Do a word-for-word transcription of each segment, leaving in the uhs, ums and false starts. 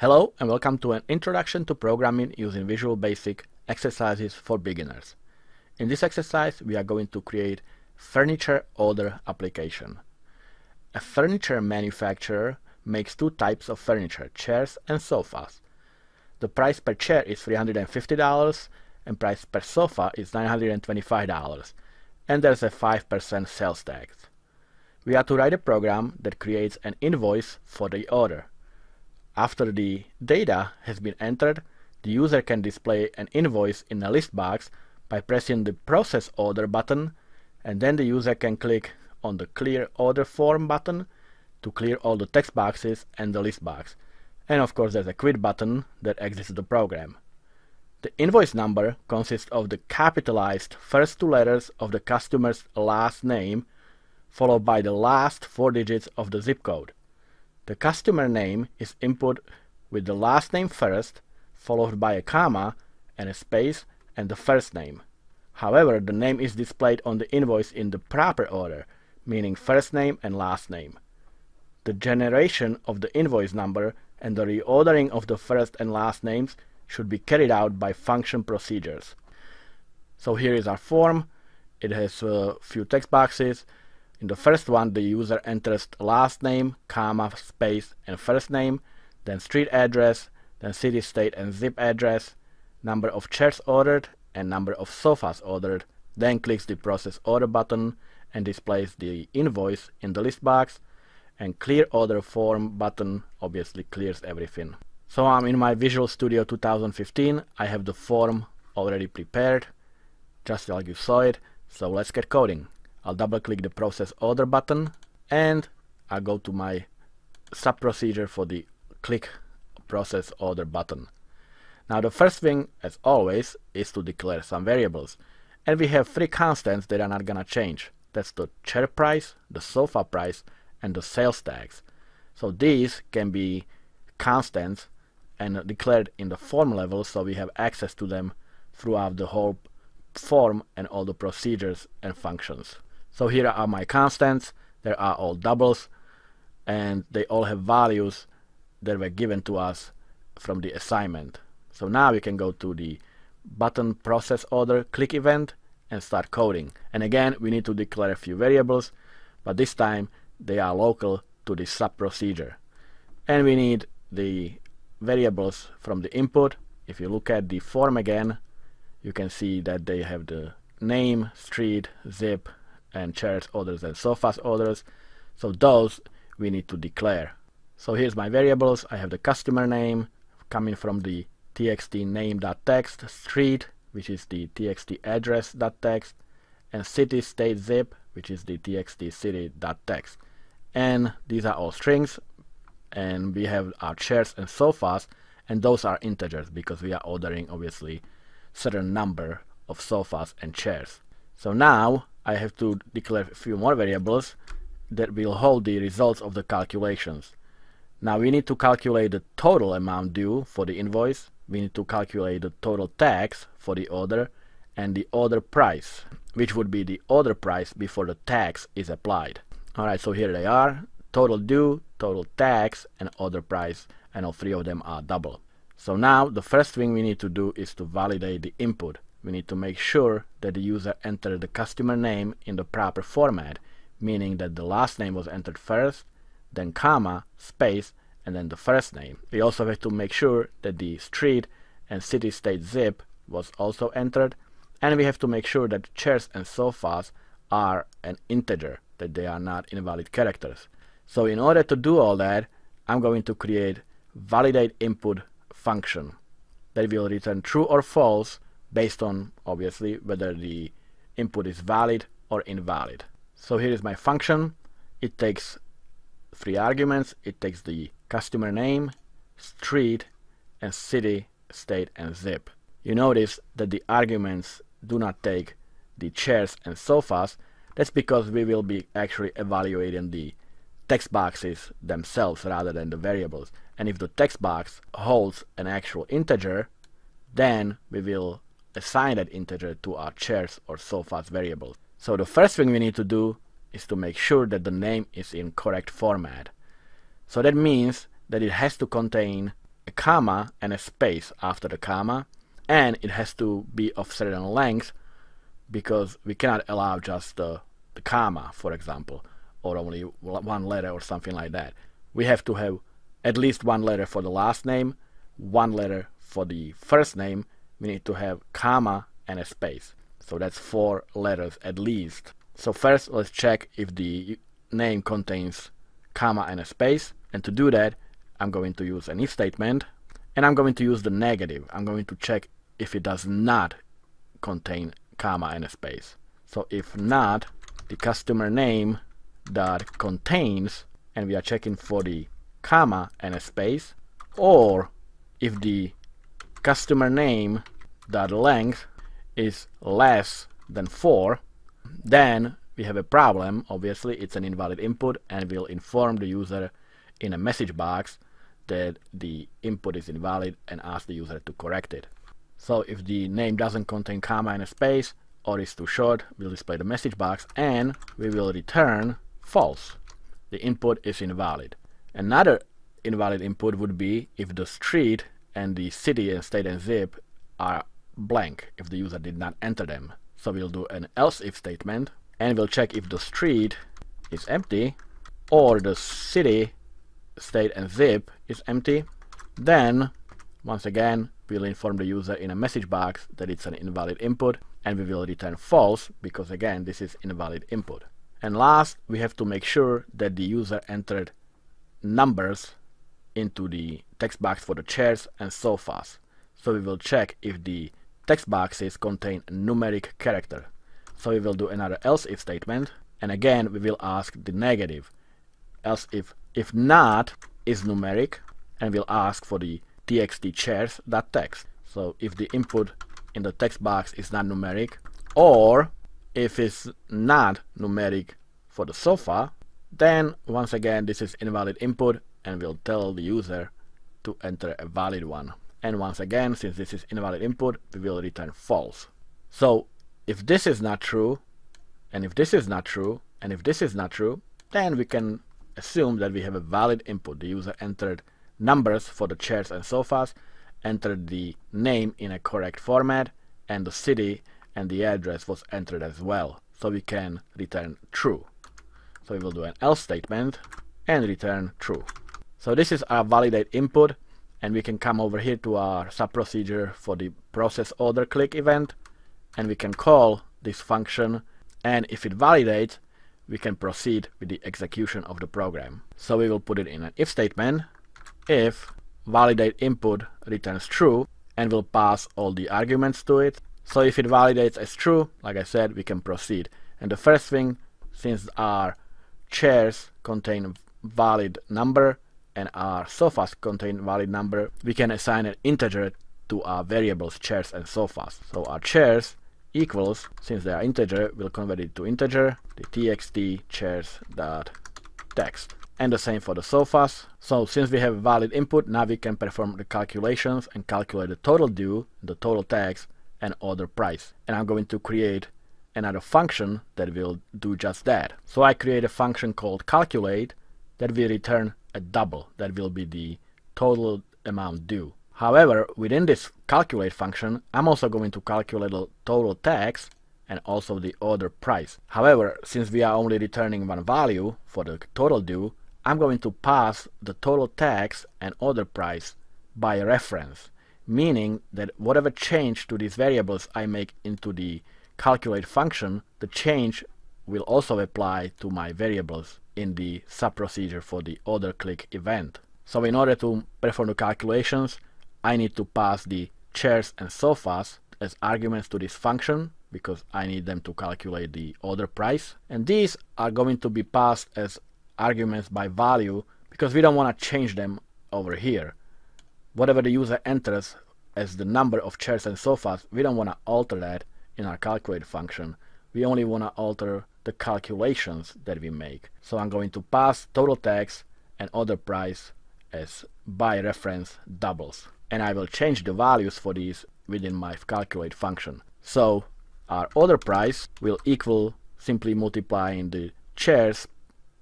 Hello and welcome to an Introduction to Programming using Visual Basic exercises for beginners. In this exercise we are going to create furniture order application. A furniture manufacturer makes two types of furniture, chairs and sofas. The price per chair is three hundred fifty dollars and price per sofa is nine hundred twenty-five dollars, and there's a five percent sales tax. We are to write a program that creates an invoice for the order. After the data has been entered, the user can display an invoice in a list box by pressing the Process Order button, and then the user can click on the Clear Order Form button to clear all the text boxes and the list box. And of course there's a Quit button that exits the program. The invoice number consists of the capitalized first two letters of the customer's last name, followed by the last four digits of the zip code. The customer name is input with the last name first, followed by a comma and a space and the first name. However, the name is displayed on the invoice in the proper order, meaning first name and last name. The generation of the invoice number and the reordering of the first and last names should be carried out by function procedures. So here is our form. It has a few text boxes. In the first one, the user enters last name, comma, space, and first name, then street address, then city, state, and zip address, number of chairs ordered, and number of sofas ordered, then clicks the Process Order button and displays the invoice in the list box, and Clear Order Form button obviously clears everything. So I'm in my Visual Studio two thousand fifteen, I have the form already prepared, just like you saw it, so let's get coding. I'll double click the Process Order button and I'll go to my sub procedure for the click Process Order button. Now the first thing, as always, is to declare some variables, and we have three constants that are not gonna change. That's the chair price, the sofa price, and the sales tax. So these can be constants and declared in the form level, so we have access to them throughout the whole form and all the procedures and functions. So here are my constants. There are all doubles and they all have values that were given to us from the assignment. So now we can go to the button Process Order click event and start coding. And again we need to declare a few variables, but this time they are local to the sub procedure. And we need the variables from the input. If you look at the form again, you can see that they have the name, street, zip, and chairs orders and sofas orders. So those we need to declare. So here's my variables. I have the customer name coming from the txt name.text, street, which is the txt address.text, and city, state, zip, which is the txt city.text. And these are all strings, and we have our chairs and sofas, and those are integers because we are ordering obviously certain number of sofas and chairs. So now I have to declare a few more variables that will hold the results of the calculations. Now we need to calculate the total amount due for the invoice, we need to calculate the total tax for the order, and the order price, which would be the order price before the tax is applied. Alright, so here they are, total due, total tax, and order price, and all three of them are double. So now the first thing we need to do is to validate the input. We need to make sure that the user entered the customer name in the proper format, meaning that the last name was entered first, then comma, space, and then the first name. We also have to make sure that the street and city, state, zip was also entered, and we have to make sure that chairs and sofas are an integer, that they are not invalid characters. So in order to do all that, I'm going to create validate input function that will return true or false based on obviously whether the input is valid or invalid. So here is my function. It takes three arguments. It takes the customer name, street, and city, state, and zip. You notice that the arguments do not take the chairs and sofas. That's because we will be actually evaluating the text boxes themselves rather than the variables. And if the text box holds an actual integer, then we will assign that integer to our chairs or sofas variable. So the first thing we need to do is to make sure that the name is in correct format. So that means that it has to contain a comma and a space after the comma, and it has to be of certain length because we cannot allow just the, the comma, for example, or only one letter or something like that. We have to have at least one letter for the last name, one letter for the first name. We need to have comma and a space. So that's four letters at least. So first let's check if the name contains comma and a space. And to do that, I'm going to use an if statement, and I'm going to use the negative. I'm going to check if it does not contain comma and a space. So if not, the customer name dot contains, and we are checking for the comma and a space, or if the customer name dot length is less than four, then we have a problem. Obviously it's an invalid input, and we'll inform the user in a message box that the input is invalid and ask the user to correct it. So if the name doesn't contain comma and a space or is too short, we'll display the message box and we will return false. The input is invalid. Another invalid input would be if the street and the city and state and zip are blank, if the user did not enter them. So we'll do an else if statement, and we'll check if the street is empty or the city, state and zip is empty. Then once again we'll inform the user in a message box that it's an invalid input, and we will return false because again this is invalid input. And last, we have to make sure that the user entered numbers into the text box for the chairs and sofas. So we will check if the text boxes contain numeric character. So we will do another else if statement, and again we will ask the negative else if if not is numeric, and we'll ask for the txt chairs.text. So if the input in the text box is not numeric, or if it's not numeric for the sofa, then once again this is invalid input, and we'll tell the user to enter a valid one. And once again, since this is invalid input, we will return false. So if this is not true, and if this is not true, and if this is not true, then we can assume that we have a valid input. The user entered numbers for the chairs and sofas, entered the name in a correct format, and the city and the address was entered as well. So we can return true. So we will do an else statement and return true. So this is our validate input, and we can come over here to our sub procedure for the process order click event, and we can call this function, and if it validates, we can proceed with the execution of the program. So we will put it in an if statement. If validate input returns true, and we'll pass all the arguments to it. So if it validates as true, like I said, we can proceed. And the first thing, since our chairs contain valid number and our sofas contain valid number, we can assign an integer to our variables chairs and sofas. So our chairs equals, since they are integer, we'll convert it to integer, the txt chairs.text. And the same for the sofas. So since we have valid input, now we can perform the calculations and calculate the total due, the total tax, and order price. And I'm going to create another function that will do just that. So I create a function called calculate that will return a double, that will be the total amount due. However, within this calculate function, I'm also going to calculate the total tax and also the order price. However, since we are only returning one value for the total due, I'm going to pass the total tax and order price by reference, meaning that whatever change to these variables I make into the calculate function, the change will also apply to my variables in the sub procedure for the order click event. So in order to perform the calculations, I need to pass the chairs and sofas as arguments to this function because I need them to calculate the order price. And these are going to be passed as arguments by value because we don't want to change them over here. Whatever the user enters as the number of chairs and sofas, we don't want to alter that in our calculate function. We only want to alter the calculations that we make. So I'm going to pass total tax and order price as by reference doubles. And I will change the values for these within my calculate function. So our order price will equal simply multiplying the chairs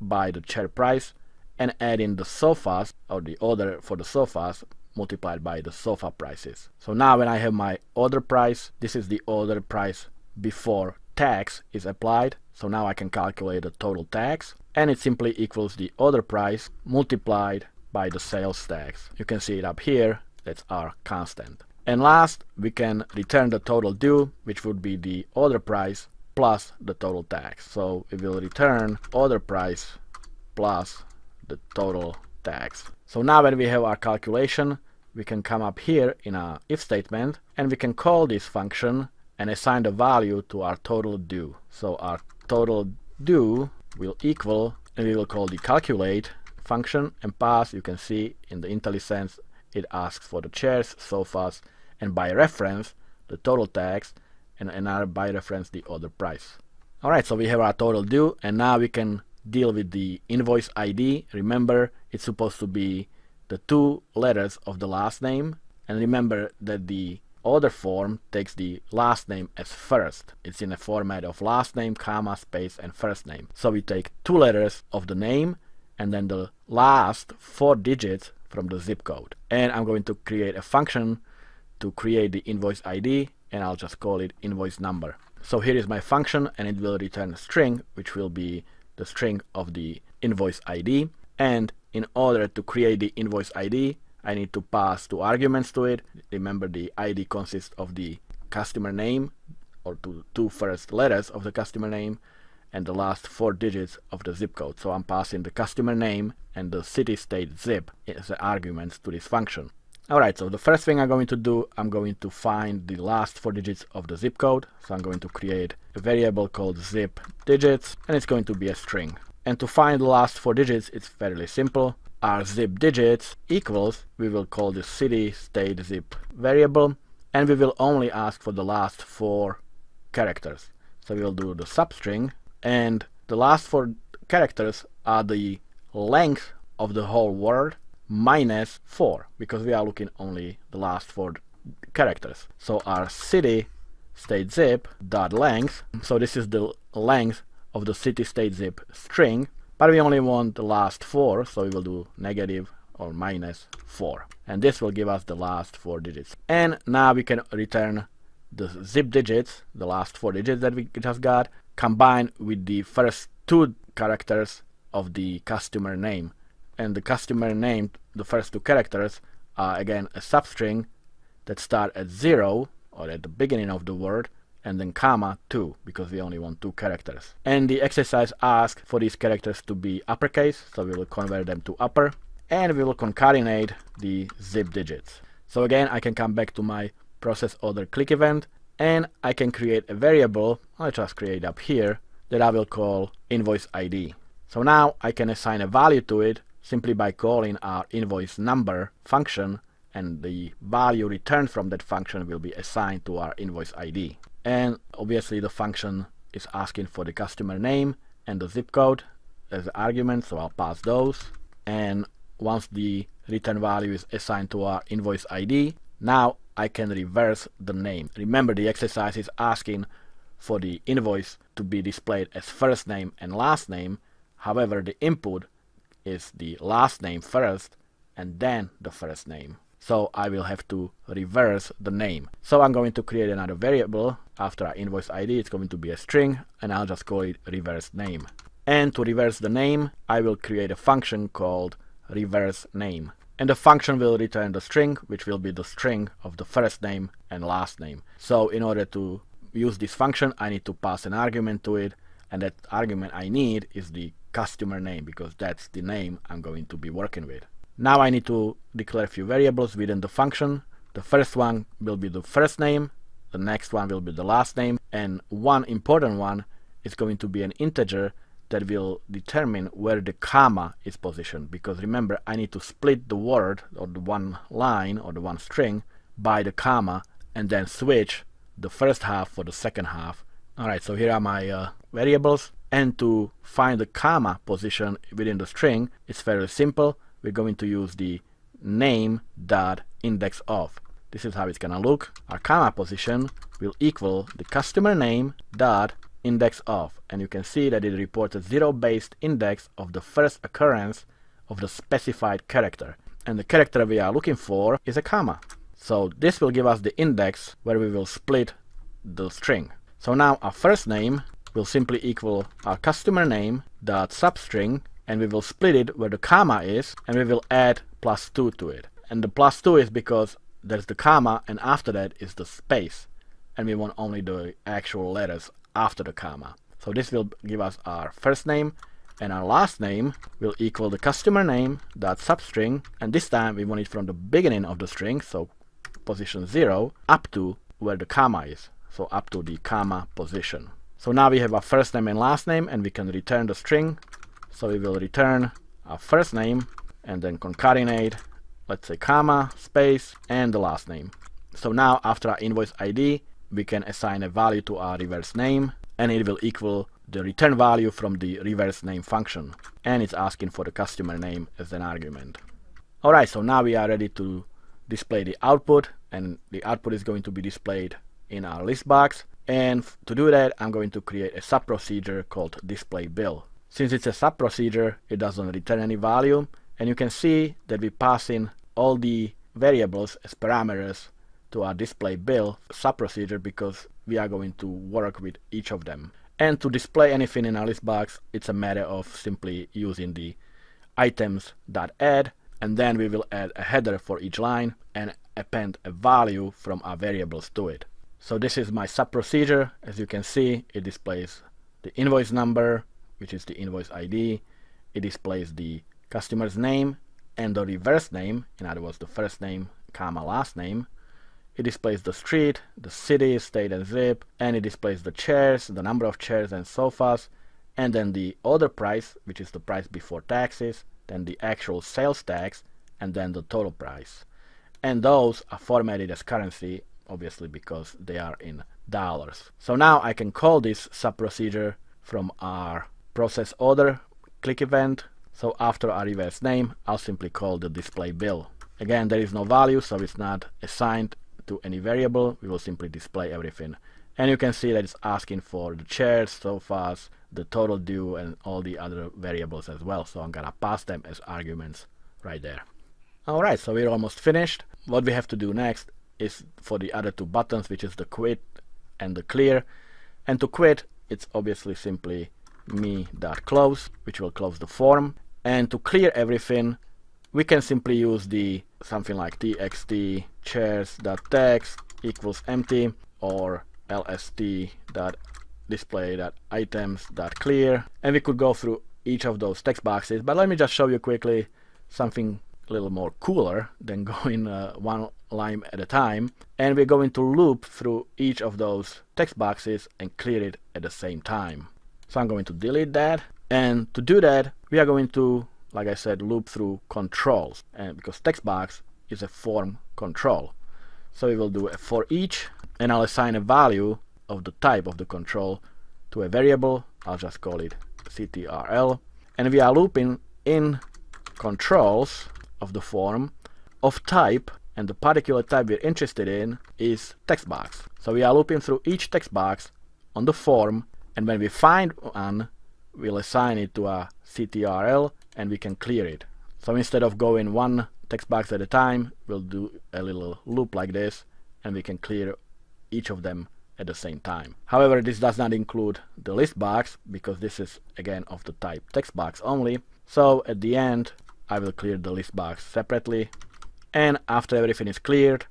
by the chair price and adding the sofas, or the order for the sofas, multiplied by the sofa prices. So now when I have my other price, this is the other price before tax is applied. So now I can calculate the total tax, and it simply equals the other price multiplied by the sales tax. You can see it up here, that's our constant. And last, we can return the total due, which would be the order price plus the total tax. So it will return order price plus the total tax. So now when we have our calculation, we can come up here in our if statement, and we can call this function and assign the value to our total due. So our total due will equal, and we will call the calculate function and pass. You can see in the IntelliSense it asks for the chairs, sofas, and by reference the total tax, and another by reference the other price. Alright, so we have our total due, and now we can deal with the invoice I D. Remember, it's supposed to be the two letters of the last name, and remember that the order form takes the last name as first. It's in a format of last name, comma, space, and first name. So we take two letters of the name and then the last four digits from the zip code. And I'm going to create a function to create the invoice I D, and I'll just call it invoice number. So here is my function, and it will return a string, which will be the string of the invoice I D. And in order to create the invoice I D, I need to pass two arguments to it. Remember, the I D consists of the customer name, or two, two first letters of the customer name, and the last four digits of the zip code. So I'm passing the customer name and the city, state, zip as the arguments to this function. Alright, so the first thing I'm going to do, I'm going to find the last four digits of the zip code. So I'm going to create a variable called zip digits, and it's going to be a string. And to find the last four digits, it's fairly simple. Our zip digits equals, we will call the city, state, zip variable, and we will only ask for the last four characters. So we will do the substring, and the last four characters are the length of the whole word minus four, because we are looking only the last four characters. So our city state zip dot length, so this is the length of the city state zip string, but we only want the last four, so we will do negative or minus four, and this will give us the last four digits. And now we can return the zip digits, the last four digits that we just got, combined with the first two characters of the customer name. And the customer name, the first two characters are again a substring that start at zero, or at the beginning of the word, and then comma two, because we only want two characters. And the exercise asks for these characters to be uppercase, so we will convert them to upper, and we will concatenate the zip digits. So again, I can come back to my process order click event, and I can create a variable, I'll just create up here, that I will call invoice I D. So now I can assign a value to it simply by calling our invoice number function, and the value returned from that function will be assigned to our invoice I D. And obviously the function is asking for the customer name and the zip code as the argument, so I'll pass those. And once the return value is assigned to our invoice I D, now I can reverse the name. Remember, the exercise is asking for the invoice to be displayed as first name and last name. However, the input is the last name first and then the first name. So I will have to reverse the name. So I'm going to create another variable after our invoice I D. It's going to be a string, and I'll just call it reverse name. And to reverse the name, I will create a function called reverse name. And the function will return the string, which will be the string of the first name and last name. So in order to use this function, I need to pass an argument to it, and that argument I need is the customer name, because that's the name I'm going to be working with. Now I need to declare a few variables within the function. The first one will be the first name, the next one will be the last name, and one important one is going to be an integer that will determine where the comma is positioned, because remember, I need to split the word, or the one line, or the one string by the comma, and then switch the first half for the second half. Alright, so here are my uh, variables, and to find the comma position within the string, it's fairly simple. We're going to use the name.indexOf. This is how it's gonna look. Our comma position will equal the customer name dot index of, and you can see that it reports a zero based index of the first occurrence of the specified character. and the character we are looking for is a comma. So this will give us the index where we will split the string. So now our first name will simply equal our customer name dot substring, and we will split it where the comma is, and we will add plus two to it. And the plus two is because there's the comma and after that is the space, and we want only the actual letters after the comma. So this will give us our first name, and our last name will equal the customer name dot substring, and this time we want it from the beginning of the string, so position zero up to where the comma is, so up to the comma position. So now we have our first name and last name, and we can return the string. So we will return our first name and then concatenate, let's say comma, space, and the last name. So now after our invoice I D, we can assign a value to our reverse name, and it will equal the return value from the reverse name function. And it's asking for the customer name as an argument. Alright, so now we are ready to display the output, and the output is going to be displayed in our list box. And to do that, I'm going to create a sub procedure called display bill. Since it's a sub procedure, it doesn't return any value, and you can see that we pass in all the variables as parameters to our display bill sub procedure because we are going to work with each of them. And to display anything in our list box, it's a matter of simply using the items.add, and then we will add a header for each line and append a value from our variables to it. So this is my sub procedure. As you can see, it displays the invoice number, which is the invoice I D. It displays the customer's name and the reverse name, in other words the first name comma last name. It displays the street, the city, state and zip, and it displays the chairs, the number of chairs and sofas, and then the order price, which is the price before taxes, then the actual sales tax, and then the total price. And those are formatted as currency, obviously, because they are in dollars. So now I can call this sub procedure from our process order click event. So after our reverse name, I'll simply call the display bill. Again, there is no value, so it's not assigned to any variable. We will simply display everything. And you can see that it's asking for the chairs, sofas, the total due, and all the other variables as well. So I'm gonna pass them as arguments right there. Alright, so we're almost finished. What we have to do next is for the other two buttons, which is the quit and the clear. And to quit, it's obviously simply me.close, which will close the form. And to clear everything, we can simply use the something like txt chairs.text equals empty, or lst.display.items.clear, and we could go through each of those text boxes. But let me just show you quickly something a little more cooler than going uh, one line at a time, and we're going to loop through each of those text boxes and clear it at the same time. So I'm going to delete that, and to do that we are going to, like I said, loop through controls, and because text box is a form control, so we will do a for each, and I'll assign a value of the type of the control to a variable. I'll just call it C T R L, and we are looping in controls of the form of type, and the particular type we're interested in is text box. So we are looping through each text box on the form, and when we find one, we'll assign it to a C T R L and we can clear it. So instead of going one text box at a time, we'll do a little loop like this, and we can clear each of them at the same time. However, this does not include the list box because this is again of the type text box only. So at the end I will clear the list box separately, and after everything is cleared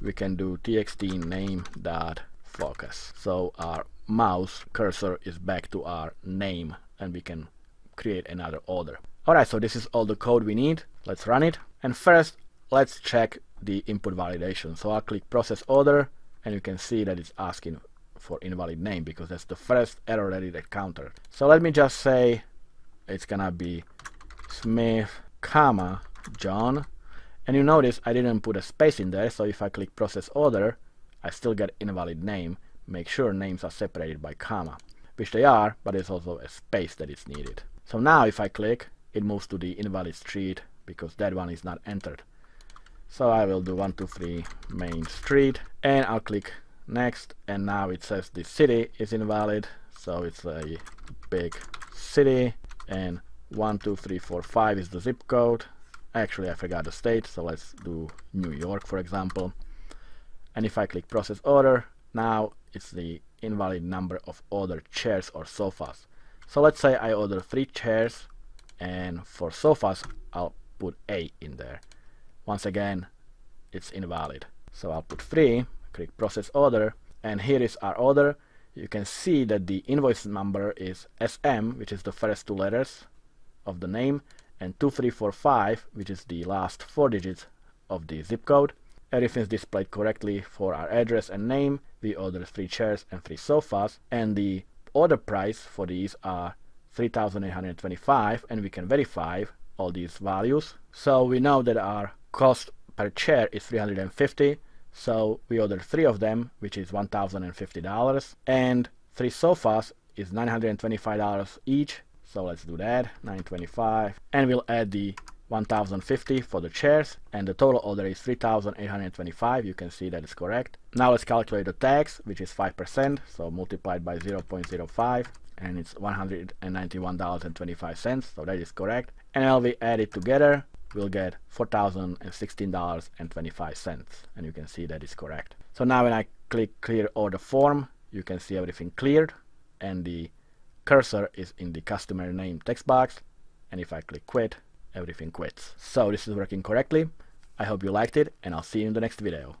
we can do txt name.focus. So our mouse cursor is back to our name, and we can create another order. Alright, so this is all the code we need. Let's run it, and first let's check the input validation. So I'll click process order, and you can see that it's asking for invalid name because that's the first error that it encountered. So let me just say it's gonna be Smith comma John, and you notice I didn't put a space in there, so if I click process order I still get invalid name. Make sure names are separated by comma, which they are, but there's also a space that is needed. So now if I click, it moves to the invalid street because that one is not entered. So I will do one two three Main Street, and I'll click next, and now it says the city is invalid, so it's a big city, and one two three four five is the zip code, Actually, I forgot the state, so let's do New York, for example. And if I click process order, now it's the invalid number of ordered chairs or sofas. So let's say I order three chairs, and for sofas I'll put A in there. Once again, it's invalid. So I'll put three, click process order, and here is our order. You can see that the invoice number is S M, which is the first two letters of the name, and two three four five, which is the last four digits of the zip code. Everything's displayed correctly for our address and name. We ordered three chairs and three sofas, and the order price for these are three thousand eight hundred twenty-five dollars, and we can verify all these values. So we know that our cost per chair is three hundred fifty dollars, so we ordered three of them, which is one thousand fifty dollars, and three sofas is nine hundred twenty-five dollars each. So let's do that, nine hundred twenty-five dollars, and we'll add the one thousand fifty dollars for the chairs, and the total order is three thousand eight hundred twenty-five dollars. You can see that is correct. Now let's calculate the tax, which is five percent, so multiplied by zero point zero five, and it's one hundred ninety-one dollars and twenty-five cents, so that is correct. And now we add it together, we'll get four thousand sixteen dollars and twenty-five cents, and you can see that is correct. So now when I click clear order form, you can see everything cleared, and the cursor is in the customer name text box, and if I click quit, everything quits. So this is working correctly. I hope you liked it, and I'll see you in the next video.